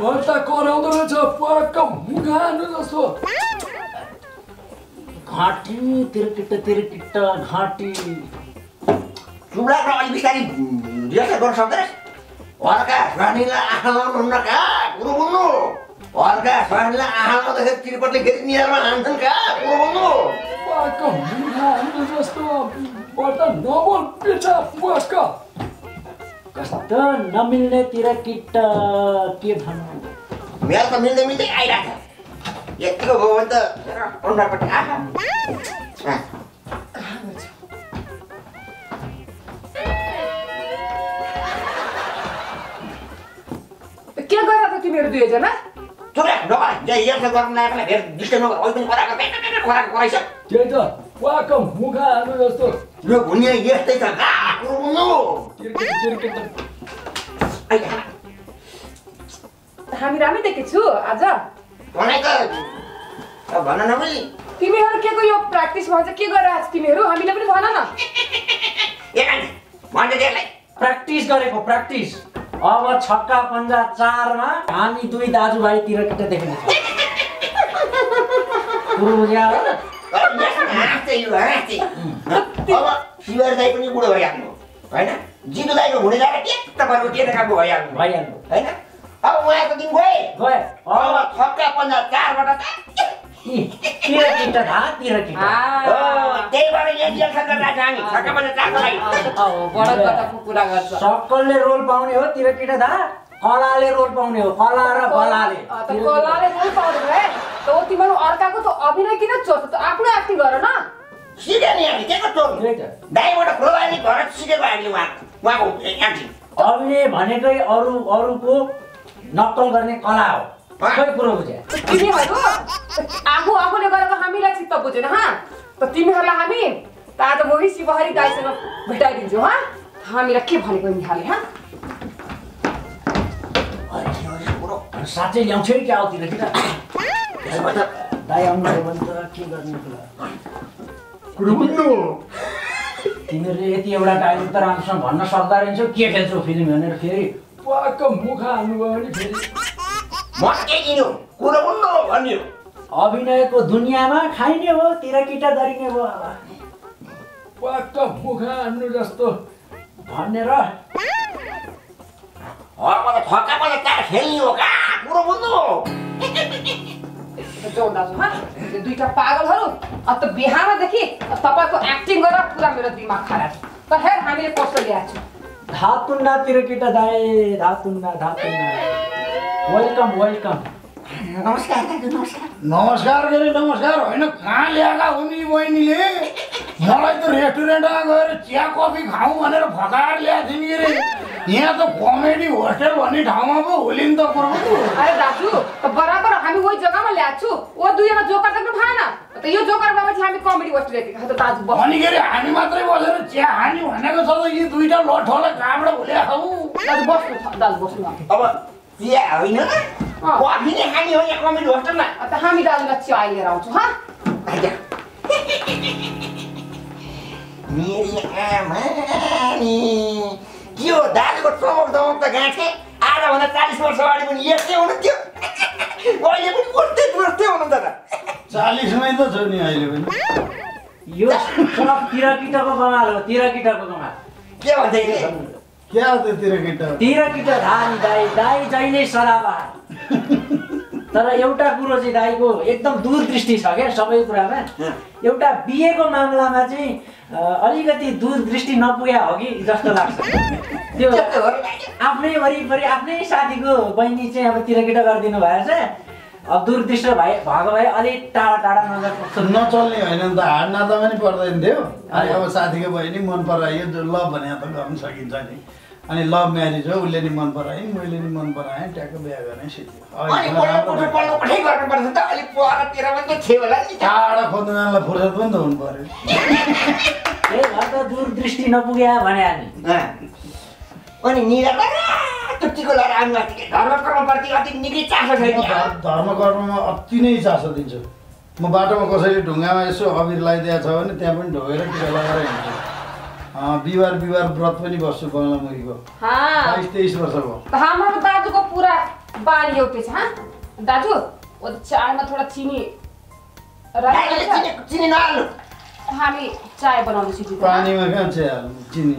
Watakorau daraja pakam mughanu daso. Ghati tirkitta ghati. Jumlah orang ini kali dia seorang saudara. Warga Swanila ahal nunna ka guru bundu. Warga Swanila ahal dasar tiripati geriniar mahantan ka guru bundu. Pakam mughanu daso. Wata novel pizza pakam. Kastan namilne tirakita tiadhanu. Biar namilne milne aida. Yaitu gua bentar orang dapat apa? Kira gua apa tu merdu aja na? Sudah, doa. Jadi yang sekarang naik naik biar bisa nongol. Oh itu korang isap. Jadi, wah kamu muka anu dasar. Lu punya yes tidak? Rungu. Kira. Ayah. Kami ramai tak kicu, aja. Mana ker? Bana nampi. Timi hari kau yang praktis macam kau ada hati meru, kami lepas bana na. Ya kan? Mana dia lagi? Praktis kau lepo praktis. Awak chakka panja car na, kami tu ini daju bayi tirak kita dekat. Guru muzia. Hati lu hati. Awak siapa saya punya guru bayang. Baiklah, jitu saya tu boleh jaga dia, tapi dia tak boleh bayang. Bayang, baiklah. Awak boleh pergi gue. Gue. Awak chakka panja car mana tak? Tirak kita dah, tirak kita. Oh, tiba ni dia sangat rajin. Chakka panja car lagi. Oh, bodoh kata pukulan kata. Sokol le roll pound ni, oh tirak kita dah. Kola le roll pound ni, kola arah kola le. Tapi kola le roll pound ni, तो तीमनु और का को तो अभी ना किना चोट तो आपने एक्टिंग करो ना सीधे नहीं आगे क्या करते हो दाई वाला प्रोवाइड नहीं करो सीधे वाली वहाँ को एक्टिंग अभी ने भाने के औरों को नॉकल करने कला हो कोई करो मुझे किन्हीं वालों आँखों आँखों ने कहा कि हमी लाइक सिक्का पूजे ना हाँ तो तीन हल्ला हमी तातो वो ही सिवाहरी दाई से ना Dayang berbentuk kira ni pula. Kurubundo. Tiada tiada orang dayang terangsang warna saudara ini so kira tu film yang ni. Pakam muka anu orang ni. Macam ni tu. Kurubundo ani. Abi naik ke dunia mana? Kain ni wo, tiada kita dari ni wo. Pakam muka anu jasto. Banera. Orang mana fakak mana tak heli oka. Kurubundo. जोड़ा जो हाँ ये दूध का पागल हरो अब तो बिहार में देखिए अब पापा को एक्टिंग करा पूरा मेरा दिमाग खराब पर है हमें ये कॉस्टल लिया चुके धातुन्ना तिरकिता दाए धातुन्ना वेलकम नमस्कार करे नमस्कार इन्हें कहाँ ले आगा उन्हीं वो इन्हीं ले मोड़ा इधर रेस्टोरेंट आगे और चिया कॉफी खाऊं अनेर भगार ले आती नहीं रे यहाँ तो कॉमेडी होटल वाली ढांवा वो होलिंग तो करो अरे दासू तो बराबर हमें वो जगह में ले आचू वो दूर यहाँ जोकर तक ना ना तो यो जोकर बाबा जी हमें कॉमेडी होटल लेती है तो दासू बहुत नहीं करे हानी मात्रे बोल रहे चिया हानी होने को साला ये दूर इधर लौट होला कामड़ा बोले हाँ वो अभी नहीं खानी हो या कॉमेडी होटल में अब तो हम ही डालूंगा चाय ले रहा हूँ तो हाँ आजा मेरी आमानी क्यों दाल को टोमोक टोमोक तो गांठे आधा बंदा 40 वर्ष वाली बन ये से उन्हें क्यों वो ये बन उड़ते उन्हें दादा 40 में तो जो नहीं आई लेकिन यो सुना तीरा किटा को कमाल क्या बात है क्या होते तीरा किटा धान दाई जाइने सलाबार तर योटा कुरोजी दाई को एकदम दूर दृष्टि सागे समय कुरा में योटा बीए को मामला में जी अलीगति दूर दृष्टि ना पुया होगी जस्तो लाख त्यो आपने वरी परी आपने शादी को बहनी चाहिए अब तीरा किटा कर दिनो भाई से अब दूर दृष्टि भाई भागो भाई अली टाड़ा नजर ना चलने भाई ना दार ना तो मैंने पढ़ दिया अरे अब शादी के बहनी मन पर आई है जो लव बने तो हम सकिंग जाने अने लव मैरिज हो उल्लेनी मन पर आए मुल्लेनी मन पर आए टैक बैग आने शिद्दी अरे बोलो पढ़े करने पर तो अली पुआरा तेरा बंद छे वाला चारा खोदने वाला फुर्सत बंद होने पर ये बात तो दूर दृष्टि न पुगया बने आने अने नीला बना तुच्छी को लड़ा आने वाली धर्म कर्म प्रति अति निकली चाशा देगी धर्म कर्म में अति नहीं चाशा देंगे मैं बाटा में कोशिश ढूंगा मैं इसको अभी लाई दिया था वने त्यागन ढोएरा की लगा रहे हाँ बीवार ब्रत में नहीं बस चुका हूँ ना मुझे को हाँ 23 वर्ष हो तो हमारे दादू को पूरा बारी होते हाँ दादू वो चाय में थोड़ा चीनी चीनी ना आलू हामी चाय बनाने सीखी पानी में क्या चीनी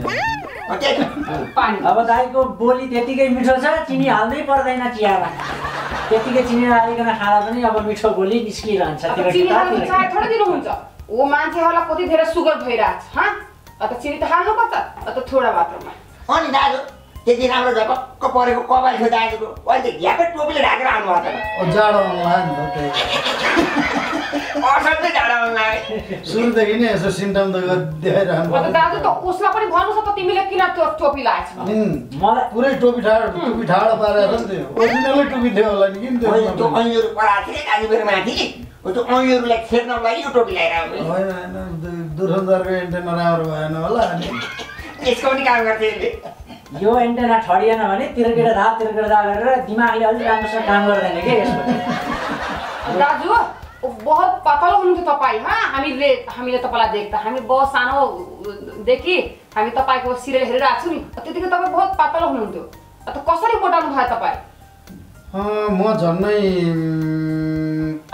पानी अब दाई को बोली तेती के मिठो सा चीनी हाल नहीं पड़ रही ना चियारा तेती के चीनी हाल करना खाना बनी अब मिठो बोली बिस्की रांचा चीनी हाल चाय थोड़ा दिन होन्चा वो मान के होला कोती धेरा सुगर भइरा हाँ अब चीनी तो हाल होगा अब थोड़ा मात्रा में और दादू तेरी नाम लो जाको कपारे को कबाल हो जाएगा तो वाले यहाँ पे टोपी लगा कर आने वाला है और ज़्यादा ऑनलाइन होते हैं और सबसे ज़्यादा ऑनलाइन सुन तो किन्हें ऐसा सिंटम तो दे रहा है वो तो दादू तो उसने अपने भानु से पति मिले किन्हें तो टोपी लाए थे माला पूरे टोपी ढाल पा रहे थे ओरिजिनल टोपी थे वाला वो तो ऑन यूर लाइक फिर ना वाली यूट्यूब ले रहा हूँ वही ना दूरसंचार के एंटेना ना और वही ना वाला इसको नहीं काम करते हैं यो एंटेना थोड़ी ना वाले तेरे के दांत कर रहा है दिमाग ले अलग काम से काम कर रहे हैं क्या इसमें राजू बहुत पापा लोग उनके तपाई हाँ हमें तपाला देखता हमें बहुत सानो देखी हमें तपाई को सिरे हरे राजू नहीं अति देखो तबे बहुत पापा लोग उनके तो कौशल ही मोटा मुहार तपाई हाँ मौज नहीं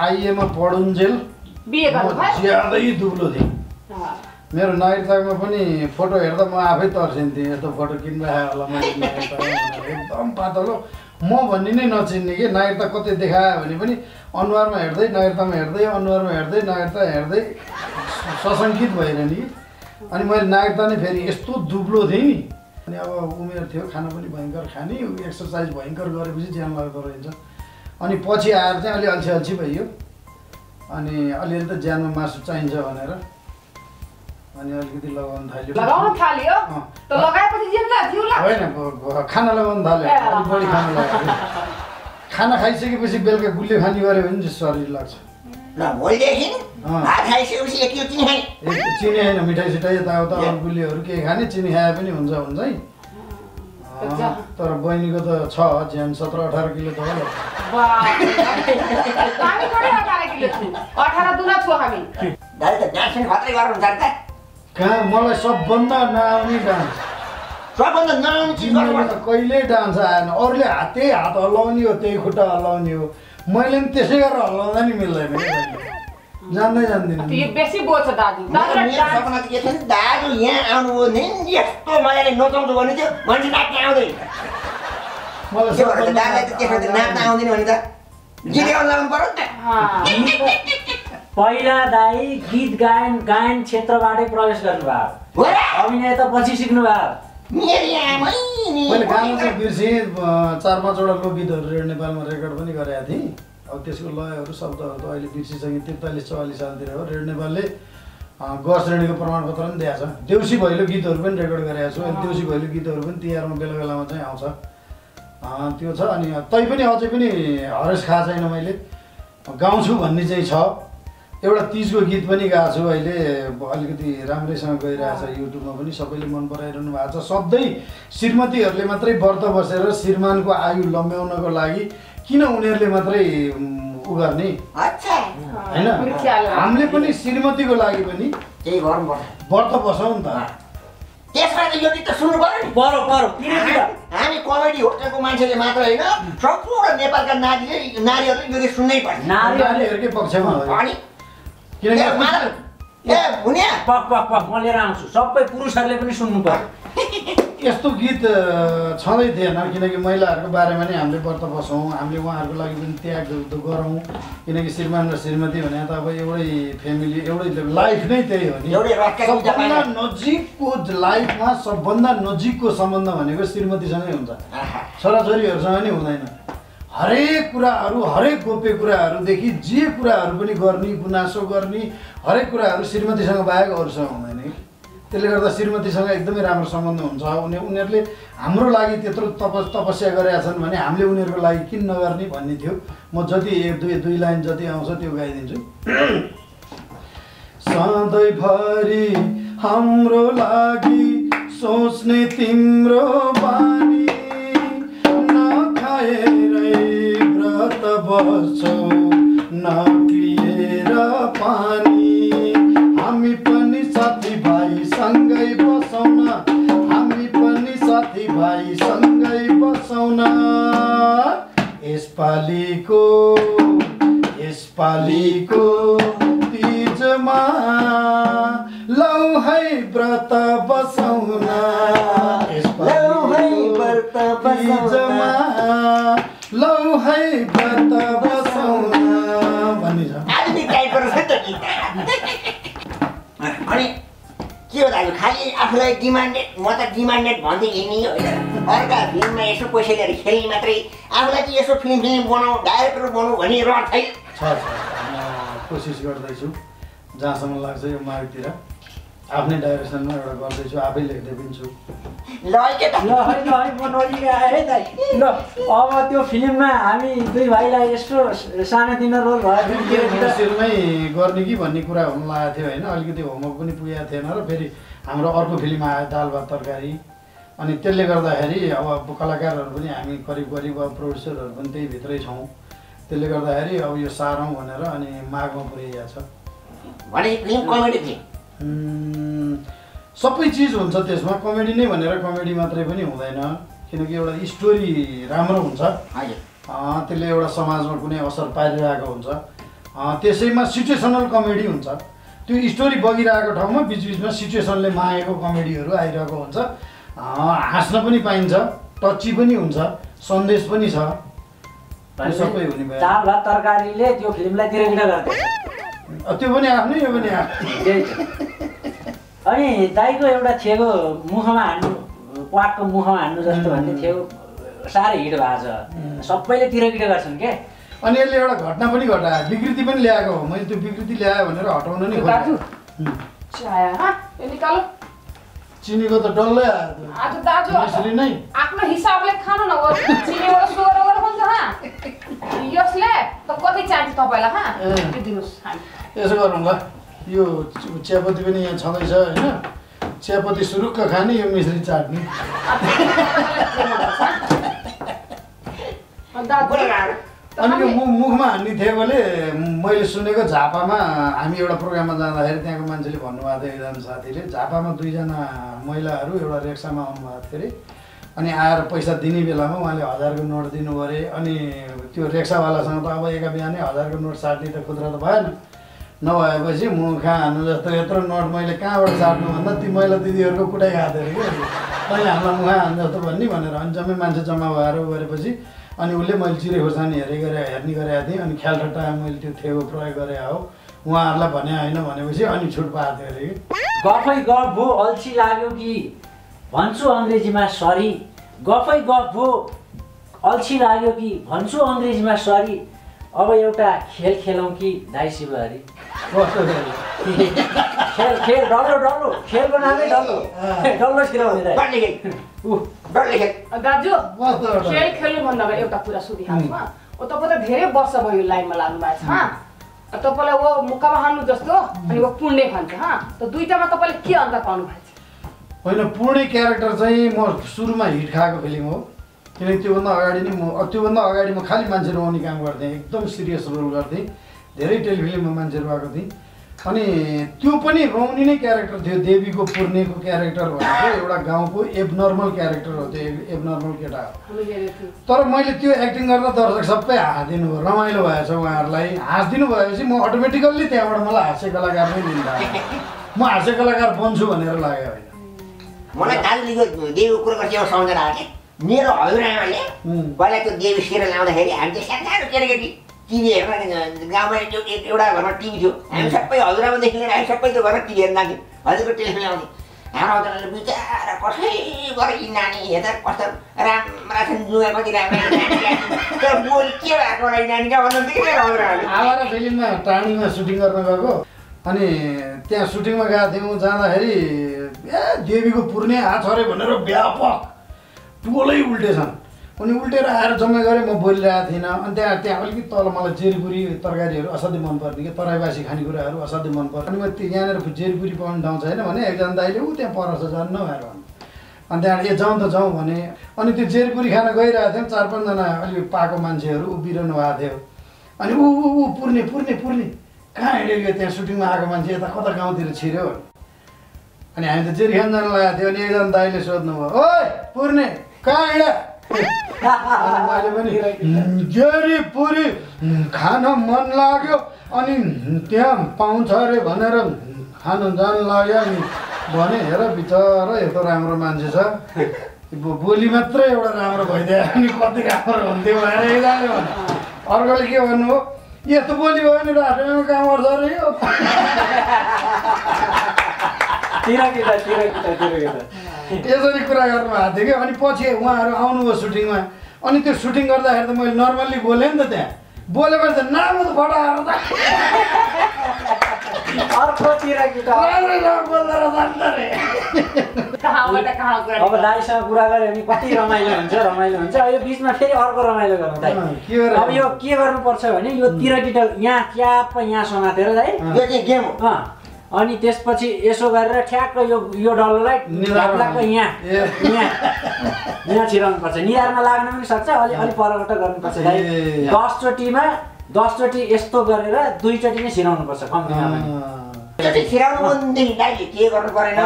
आइए मैं पढ़ूं जेल बीए का तो है ज़्यादा ही दुबलो थी मेरे नाइट टाइम में पनी फोटो यार तो मैं आप ही तोड़ चिंती है तो फोटो किन्हें है वाला मैं एकदम पाता लो मौन बनी नहीं ना चिंती के नाइट तक को ते दिखाया बनी बनी अनवर में यार दे नाइट तक में यार दे अनवर में यार दे नाइट तक यार दे ससंकित भाई नहीं अनिवार्य नाइट तक ने फेरी इस तो दुबलो थी नहीं अब उम्र थी वो खाना पनी भयंकर खानी एक्सरसाइज भयंकर गौर बिजी जान लगा तो रहें अनि पछि आएर चाहिँ अलि अल्छी भयो अनि अलिअलि त ज्यानमा मासु चाहिन्छ भनेर अनि अलिकति लगाउन थाल्यो त लगाएपछि जिउँला हैन खाना लगाउन थाल्यो बढी खाना लाग्यो खाना खाइसकेपछि बेलुका गुल्ले खानी गरे भने चाहिँ शरीर लाग्छ ल भोलिदेखि भात खाइसकेपछि एक चिनी हैन मिठाई सिटाई यताउता अरू गुल्लेहरू के खाने चिनी खाए पनि हुन्छ है तर बहिनीको त छ ज्यान 17-18 किलो त हो वाह हामी पढे 18 किलो छु 18 दुना छु हामी दाइ त डान्स खत्रै गर्नु जान्छ का मलाई सबभन्दा नआउने डान्स सबभन्दा नआउने चीज गर्नुपर्छ कहिले डान्स आएन अरूले हातै हात हल्लाउने हो त्यही खुट्टा हल्लाउने हो मैले नि त्यसै गरेर हल्लाउँदा नि मिल्दैन जान्दिन यो बेसी बोल्छ दाजु दाजुलाई सपना के थियो दाजु यहाँ आउनु हो नि यस्तो मजाले नचाउँछु भने त्यो मान्छे नाच्न आउँदैन मलाई सबभन्दा दाजुलाई त के थियो नाच्न आउँदैन भने त गीत गाउनु पर्यो नि त पहिला दाइ गीत गायन क्षेत्रबाटै प्रवेश गर्नुभयो अभिनय त पछि सिक्नुभयो मेरी आमै नि मैले गाउन त बिर्सेँ 4-5 वटा लोकगीतहरु नेपालमा रेकर्ड पनि गरेका थिए अब त्यसको लयहरु शब्दहरु त अहिले बिर्सिसके 43-44 सालतिर हो रेड नेपालले ग श्रेणीको प्रमाणपत्र पनि दिएको छ देउसी भैलो गीतहरु पनि रेकर्ड गरेको छु अनि देउसी भैलो गीतहरु पनि तिहारमा बेलाबेलामा चाहिँ आउँछ त्यो छ अनि तै पनि अझै पनि हरेस खा छैन मैले गाउँछु भन्ने चाहिँ छ एउटा 30 को गीत पनि गाएको छु अहिले अलिकति राम्रैसँग गइरहेछ युट्युबमा पनि सबैले मन पराइरहनु भएको छ सधैं श्रीमतीहरुले मात्रै व्रत बसेर श्रीमानको आयु लम्ब्याउनको लागि किन उनीहरुले मात्रै उ गर्ने अच्छा हैन हामीले पनि श्रीमतीको लागि पनि केही गर्नुपर्छ व्रत बसौं नि त त्यसमा त यो गीत सुन्नु पर्यो नि पर्यो हामी कमेडी होस्टको मान्छेले मात्र हैन सम्पूर्ण नेपालका नारीहरुले यो गीत सुन्नै पर्छ नारीहरुकै पक्षमा हो अनि किन ए हुन्या पक म लिएर आउँछु सबै पुरुषहरुले पनि सुन्नु पर्यो यस्तो गीत छँदै थिएन किनकि महिलाहरुको बारेमा नि हामीले व्रत बसौं हामीले उहाँहरुको लागि पनि त्याग गरौं किनकि श्रीमान र श्रीमती भने त अब एउटै फ्यामिली एउटै लाइफ नै त्यही हो नि सबभन्दा नजिकको लाइफमा सबभन्दा नजिकको सम्बन्ध भनेको श्रीमतीसँगै हुन्छ छोराछोरीहरुसँग नि हुँदैन हरेक कुराहरु हरेक गोप्य कुराहरुदेखि जे कुराहरु पनि गर्ने गुनासो गर्ने हरेक कुराहरु श्रीमतीसँग बाहेक अरूसँग हुँदैन त्यसले गर्दा श्रीमतीसँग एकदमै राम्रो सम्बन्ध हुन्छ उनीहरुले हाम्रो लागि त्यत्रो तपस्या गरेका छन् भने हामीले उनीहरुको लागि किन नगर्ने भन्ने थियो म जति 1-2 लाइन जति आउँछ त्यो गाइदिन्छु सधैँ भरि हाम्रो लागि सोच्ने तिम्रो बानी नखाएरै व्रत बसौ नपिएर पानी हामी पनि साथी भाई सँगै बसौना हामी पनि साथी भाई सँगै बसौना यसपालीको तीजमा लौ है व्रत बसाउना तीजमा लौ है व्रत बसाउना भन्ने छ। खाली आफूलाई डिमान्डेड, म त डिमान्डेड भन्दै हिँड्ने होइन, अर्का फिल्ममा यसो पैसा लिएर खेल्ने मात्रै, आफूलाई चाहिँ यसो फिल्म बनाऊ, डाइरेक्टर बनाऊ भन्ने रहर छैन। कोसिस गर्दैछु, जहाँसम्म लाग्छ यो मार्गतिर आफ्नै डाइरेक्सनमा एउटा गर्दैछु, आफै लेख्दै पनि छु। ल के त ल म नलिगाए है दाइ। ल अब त्यो फिल्ममा हामी दुई भाइलाई यसो सानोतिनो रोल भयो भने सुरुमै गर्ने कि भन्ने कुरा हुन लागेको थियो हैन, अलिकति होमवर्क पनि पुगेको थिएन र फेरि हाम्रो अर्को फिल्म आयो दाल भात तरकारी, अनि त्यसले गर्दाखेरि अब कलाकारहरू पनि हामी करिब करिब अब प्रोड्युसरहरू पनि त्यही भित्रै छौँ, त्यसले गर्दाखेरि अब यो सारौँ भनेर अनि मागमा पुर्याइया छ। भने फिल्म कमेडी फिल्म सबै चिज हुन्छ त्यसमा, कमेडी नै भनेर कमेडी मात्रै पनि हुँदैन, किनकि एउटा स्टोरी राम्रो हुन्छ, त्यसले एउटा समाजमा कुनै असर पारिरहेको हुन्छ, त्यसैमा सिचुएसनल कमेडी हुन्छ, त्यो स्टोरी बगिरहेको ठाउँमा बिचबिचमा सिचुएसनले मागेको कमेडीहरू आइरहेको हुन्छ, हाँस्न पनि पाइन्छ, टची पनि हुन्छ, सन्देश पनि छ, सबै हुने भयो। दाल भात तरकारीले त्यो फिल्मलाई डिरेक्ट गर्दै त्यो पनि आफ्नै, यो पनि आफ्नै। अनि दाइको एउटा थिएको मुखमा हान्नु, प्वाटको मुखमा हान्नु जस्तो भन्ने थियो, साह्रै हिट भएको छ, सबैले तिरकिट गर्छन् के, अनि यसले एउटा घटना पनि घटायो, विकृति पनि ल्याएको हो, मैले त्यो विकृति ल्यायो भनेर हटाउनु नि खोजेको। चिनीको त डल्लै आयो, दाजु यसले नै आफ्नो हिसाबले खानु न, चिनीबाट सुगर गरेर हुन्छ हा, यसले त कति चाहिन्छ तपाईलाई हा, दिनुस् हामी यसो गरौँ ल। यो चियापत्ती पनि यहाँ छँदैछ होइन, चियापत्ती सुरुक्क खाने, यो मिश्री चाट्ने। अनि यो मुखमा हान्ने थेगोले मैले सुनेको झापामा हामी एउटा प्रोग्राममा जाँदाखेरि त्यहाँको मान्छेले भन्नुभएको थियो, एकजना साथीले झापामा दुईजना महिलाहरू एउटा रिक्सामा आउनुभएको थियो अरे, अनि आएर पैसा दिने बेलामा उहाँले 1000 को नोट दिनु अरे, अनि त्यो रिक्सावालासँग त अब एका बिहानै 1000 को नोट साट्ने त खुद्रा त भएन, नभएपछि मुखा हान्नु जस्तो यत्रो नोट मैले कहाँबाट साट्नु भन्दा ती महिला दिदीहरूको कुटाइ खाएको थियो कि मैले हामीलाई मुखा हान्नु जस्तो भन्ने भनेर, अनि जम्मै मान्छे जम्मा भएर गरेपछि अनि उसले मैले चिरे खोर्सानी हेर्ने गरेको थिएँ, अनि ख्यालठट्टा मैले त्यो थेगो प्रयोग गरे हो, उहाँहरूलाई भने होइन भनेपछि अनि छुट पाएको थियो अरे कि। गफै गफ भो अल्छी लाग्यो कि भन्छु अङ्ग्रेजीमा सरी, गफै गफ भो अल्छी लाग्यो कि भन्छु अङ्ग्रेजीमा सरी, अब एउटा खेल खेलौँ कि दाइ शिवहरी। खेल खेल डल्लो डल्लो, खेलको नामै डल्लो, डल्लो खेल। दाजु खेल खेल्नुभन्दा अगाडि एउटा कुरा सोधिहाल्छु म, तपाईँ त धेरै वर्ष भयो लाइनमा लाग्नु भएको छ, तपाईँलाई ऊ मुक्कामा हान्नु जस्तो अनि ऊ पुण्डे खान्छ हा, त दुईटामा तपाईँले के अन्तर पाउनु भएको छ? होइन पुण्डे क्यारेक्टर चाहिँ म सुरुमा हिट खाएको फिल्म हो, किनकि त्योभन्दा अगाडि म खालि मान्छे रुवाउने काम गर्थेँ, एकदम सिरियस रोल गर्थेँ, धेरै टेलिफिल्ममा मान्छे रुवाएको थिएँ, अनि त्यो पनि रुवाउने नै क्यारेक्टर थियो। देवीको पूर्णेको क्यारेक्टर भनेको एउटा गाउँको एबनर्मल क्यारेक्टर हो, त्यो एबनर्मल केटा हो, तर मैले त्यो एक्टिङ गर्दा दर्शक सबै हाँसिदिनु भयो, रमाइलो भएछ उहाँहरूलाई, हाँसिदिनु भएपछि म अटोमेटिकल्ली त्यहाँबाट मलाई हास्य कलाकार नै लिँदा म हास्य कलाकार बन्छु भनेर लाग्यो होइन। मलाई देवीको कुरा गर्छ एउटा सम्झना आयो कि मेरो हजुरआमाले पहिला त्यो देवी सिरियल आउँदाखेरि हामी त्यो सानो केटाकेटी टिभी हेर्न गाउँमा एउटा घरमा टिभी थियो, हामी सबै हजुरआमादेखि लिएर हामी सबै त्यो घरमा टिभी हेर्न लाग्थ्यौँ, हजुरको टेलिभिजन आउँथ्यो, हाम्रो हजुरआमाले बिचरा कसै गर यी नानी हेर्दा कस्तो राम्रा छन्, जुवा कति राम्रो, तर बोली के भएको होला यी नानीका भन्नुहुन्थ्यो कि मेरो हजुरआमाले। आएर फिल्ममा टाढीमा सुटिङ गर्न गएको, अनि त्यहाँ सुटिङमा गएको थियौँ, जाँदाखेरि ए देवीको पूर्णे आछरे भनेर व्यापक टोलै उल्टेछन्, अनि उल्टेर आएर जम्मा गरेँ, म बोलिरहेको थिइनँ, अनि त्यहाँ अलिकति तल मलाई जेरीपुरी तरकारीहरू असाध्यै मनपर्थ्यो कि, तराईवासी खानेकुराहरू असाध्यै मनपर्थ्यो, अनि म यहाँनिर जेरीपुरी पाउने ठाउँ छैन भने एकजना दाइले ऊ त्यहाँ परस जान नभएर अनि त्यहाँ ए जाउँ त जाउँ भने, अनि त्यो जेरीपुरी खान गइरहेको थियौँ, 4-5जना अलिक पाएको मान्छेहरू उभिरहनु भएको थियो, अनि ऊ ऊ पुर्ने पुर्ने पुर्ने कहाँ हिँड्यो यो, त्यहाँ सुटिङमा आएको मान्छे यता कता गाउँतिर छिर्यो, अनि हामी त जेरी खान जानु लागेको थियो, अनि एकजना दाइले सोध्नुभयो, ओइ पुर्ने कहाँ हिँड जेरी पूरी खाना मन लाग्यो अनि त्यहाँ पाउँछ रे भनेर खान जान लाग्यो नि भने हेर बिचारा यस्तो राम्रो मान्छे छ बोली मात्रै एउटा राम्रो भइदियो अनि कति राम्रो हुन्थ्यो भनेर लाग्यो भने अर्कोले के भन्नु हो यस्तो बोली भयो नि रातमा काम गर्छ रे यो यसरी कुरा गर्नु भएको थियो कि अनि पछि उहाँहरू आउनुभयो सुटिङमा अनि त्यो सुटिङ गर्दाखेरि त मैले नर्मल्ली बोलेँ नि त त्यहाँ बोलेपछि त नाम त फटाएर त अर्कोतिर अब दाइसँग कुरा गऱ्यो भने कति रमाइलो हुन्छ अहिले बिचमा फेरि अर्को रमाइलो गर्नु दाइ अब यो के गर्नुपर्छ भने यो तिरकिटा यहाँ क्याप यहाँ समातेर दाइ गेम अनि त्यसपछि यसो गरेर ठ्याक्क यो डल्लोलाई निधारको यहाँ छिराउनुपर्छ निधारमा लाग्न पनि सक्छ अलि अलि परबाट गर्नुपर्छ दाइ 10 चोटिमा 10 चोटि यस्तो गरेर 2 चोटि नै छिराउनुपर्छ कम्तीमा पनि छिराउनु भन्दिन दाइले के गर्नु परेन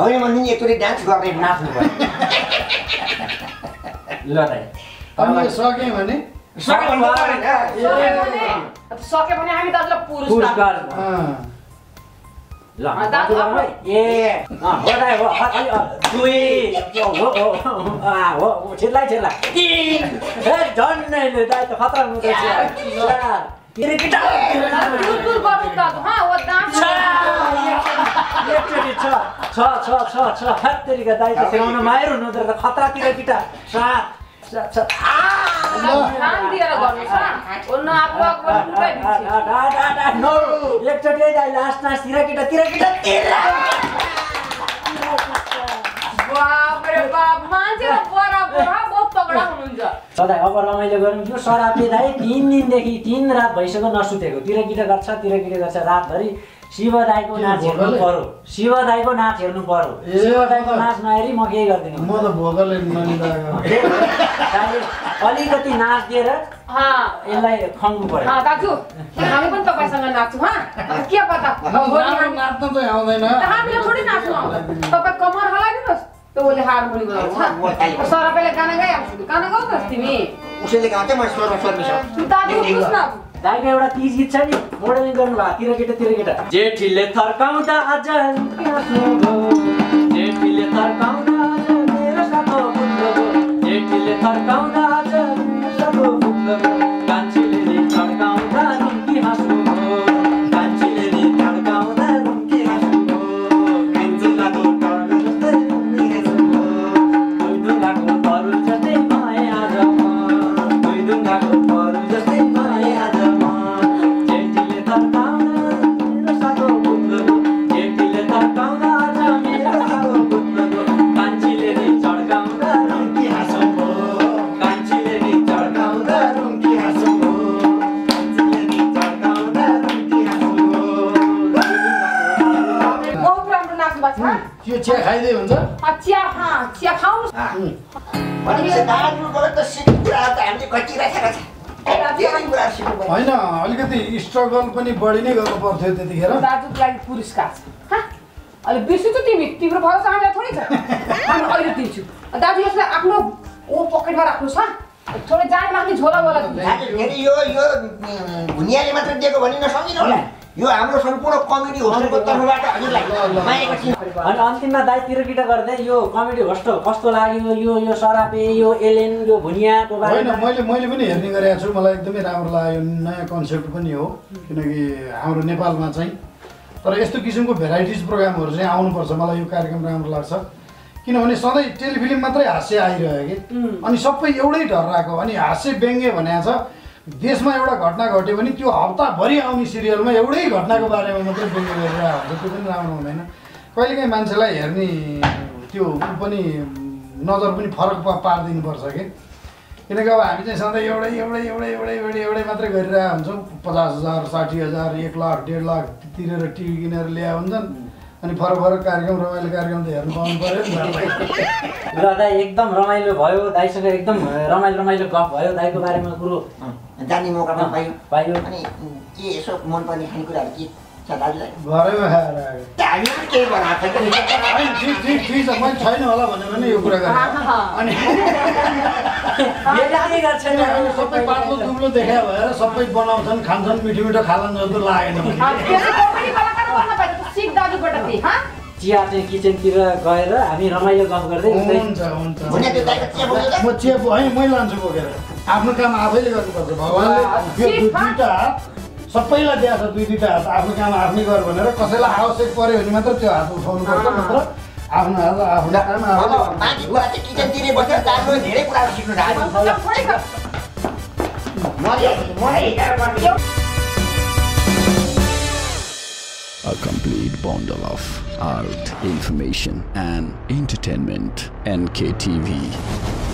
होइन भन्दिन एकचोटि डान्स गर्ने नाच्नु पर्यो ल दाइ अनि सके भने हामी दाजुले पुरस्कार ल दाजु ए बधाई हो अलि दुई हो छिल्ला ए झन् नै ले दाइ त खतरा हुँदै छ यार तिरे केटा दुर गर्नु दाजु हा हो दाजु एकचोटि छ हत्तेरीका दाइ त सेउन मायर हुनु त खतरा तिरे केटा साथ ध्यान दिएर गर्नु छ ओन आफू आफू पुरै बिछि नो एकचोटि दाइ लास्ट नाच तिरा केटा बाप रे बाप मान्छे र बराबर बहुत तगडा हुनुहुन्छ सधैँ अब रमाइलो गर्नु यो सरापले दाइ 3 दिनदेखि 3 रात भइसक्यो नसुतेको तिरा केटा गर्छ रातभरि शिव दाइको नाच हेर्नु पर्यो शिव दाइको नाच नहेरी म के गर्दिन म त भोकले अलिकति नाच दिएर यसलाई खङ्नु पर्यो दाजु हामी पनि तपाईसँग नाच्छु के पता नाच्न त आउँदैन हामीले थोरै नाच्नु आउँदैन तपाई कमर हलाइदिनुस् त ओले हारमोनी बजाउँछ सरपैले गाना गाइहाल्छु गाना गाउ त तिमी उसैले गाउँछ म स्वर दाजु बुझ्न दाइको एउटा तीज गीत छ नि मोडलिङ गर्नु भा तिरकेटा जेठीले थर्काउँदा आज मेरो साथो बुझ्नु जेठीले थर्काउँदा आज मेरो साथो बुझ्नु कान्छीले नि थर्काउँदा रुङ्गी हाँस्नु कान्छीले नि थर्काउँदा रुङ्गी हाँस्नु कान्छीलाको टर्न जस्तै रुङ्गी हाँस्नु दुई दुलाको परुल जस्तै माया जम दुई दुलाको परुल जस्तै माया जम चिया खाइदै हुन्छ चिया खाउनु होइन अलिकति स्ट्रगल पनि बढी नै गर्नु पर्थ्यो त्यतिखेर दाजुको लागि पुरस्कार छ अलि बिर्सु त तिम्रो भरोसा हामीलाई थोरै छ हामी अहिले दिन्छु दाजु यसलाई आफ्नो पकेटमा राख्नुहोस् थोरै जाडमा राख्ने झोलावाला यो भुनियाले मात्र दिएको भने नसकिनु होला यो हाम्रो सम्पूर्ण कमेडी होस्टको तर्फबाट हजुरलाई मागेको छु अनि अन्तिममा दाइ तिरकिटा गर्दै यो कमेडी होस्ट कस्तो लाग्यो यो सरापे यो एलेन यो भुनियाको बारेमा मैले पनि हेर्ने गरेको छु मलाई एकदमै राम्रो लाग्यो नयाँ कन्सेप्ट पनि हो किनकि हाम्रो नेपालमा चाहिँ तर यस्तो किसिमको भेराइटिज प्रोग्रामहरु चाहिँ आउनुपर्छ मलाई यो कार्यक्रम राम्रो लाग्छ किनभने सधैँ टेलिफिल्म मात्रै हास्य आइरह्यो के अनि सबै एउटै ढर्राको अनि हास्य व्यङ्ग्य भनेको छ देशमा एउटा घटना घट्यो भने त्यो हप्ताभरि आउने सिरियलमा एउटै घटनाको बारेमा मात्रै बोल्ने गरेर हुन्छ त्यो पनि राम्रो हुँदैन कहिलेकाहीँ मान्छेलाई हेर्ने त्यो पनि नजर पनि फरक पारिदिनुपर्छ कि किनकि अब हामी चाहिँ सधैँ एउटै मात्रै गरिरहेको हुन्छौँ 50,000 60,000 1 लाख 1.5 लाख तिरेर टिभी किनेर ल्याए हुन्छन् अनि फरक कार्यक्रम रमाइलो कार्यक्रम त हेर्नु पाउनु पर्यो र दाइ एकदम रमाइलो भयो दाइसँग एकदम रमाइलो गफ भयो दाइको बारेमा कुरो जान्ने मौका पाइयो अनि के यसो मनपर्ने खानेकुराहरू के छ चिया किचन तीर गएर हामी रमाइलो गफ गर्दै म चिया मै लान्छु बोकेर आफ्नो काम आफैले गर्नुपर्छ। भगवानले त्यो दुईटा हात सबैलाई दिएको छ, दुई दुईटा हात आफ्नो काम आफै गर भनेर। कसैलाई आवश्यक पर्यो भने मात्र त्यो हात उठाउनु पर्छ, नत्र आफ्नो हात आफूले काम आफै। किचन तीरै बसेर जानु धेरै कुरा सिक्नु थाल्यो। A complete bundle of art, information and entertainment. NK TV.